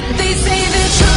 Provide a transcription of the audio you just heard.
They say the truth.